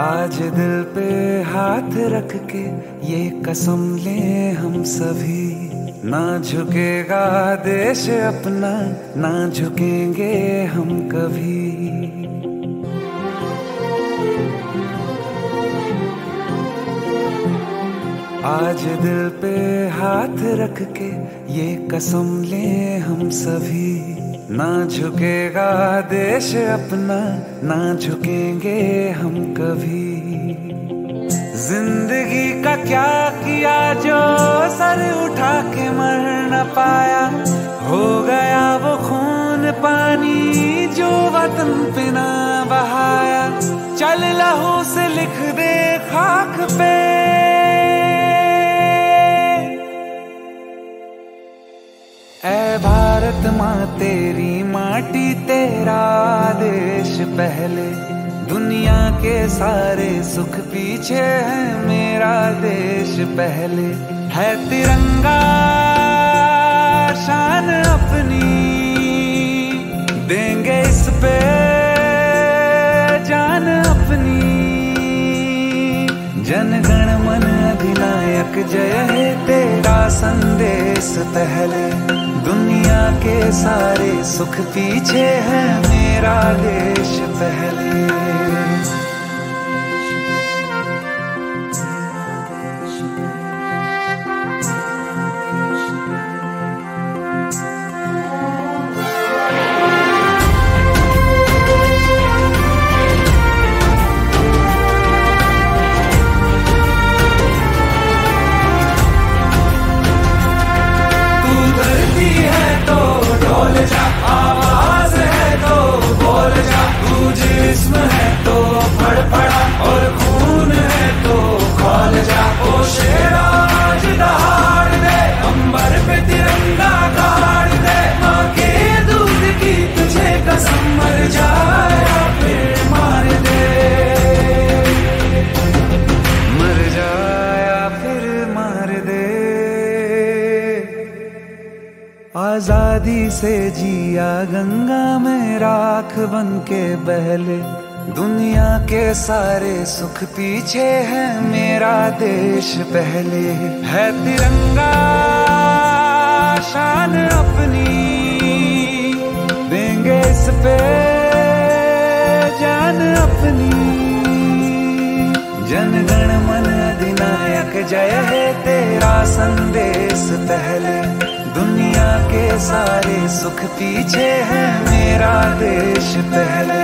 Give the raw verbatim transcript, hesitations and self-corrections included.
आज दिल पे हाथ रख के ये कसम ले हम सभी, ना झुकेगा देश अपना, ना झुकेंगे हम कभी। आज दिल पे हाथ रख के ये कसम ले हम सभी, ना झुकेगा देश अपना, ना झुकेंगे हम कभी। जिंदगी का क्या किया जो सर उठा के मर न पाया, हो गया वो खून पानी जो वतन पे ना बहाया। चल लहू से लिख दे खाक पे ऐ भारत माँ, तेरी माटी तेरा देश पहले। दुनिया के सारे सुख पीछे हैं, मेरा देश पहले। है तिरंगा शान अपनी, देंगे इस पे जान अपनी। जनगण मन अधिनायक जय है तेरा संदेश पहले। दुनिया के सारे सुख पीछे हैं, मेरा देश पहले। आजादी से जिया गंगा में राख बन के बहले। दुनिया के सारे सुख पीछे है, मेरा देश पहले। है तिरंगा शान अपनी, देंगे इस पे जान अपनी। जनगण मन अधिनायक जय है तेरा संदेश पहले। दुनिया के सारे सुख पीछे हैं, मेरा देश पहले।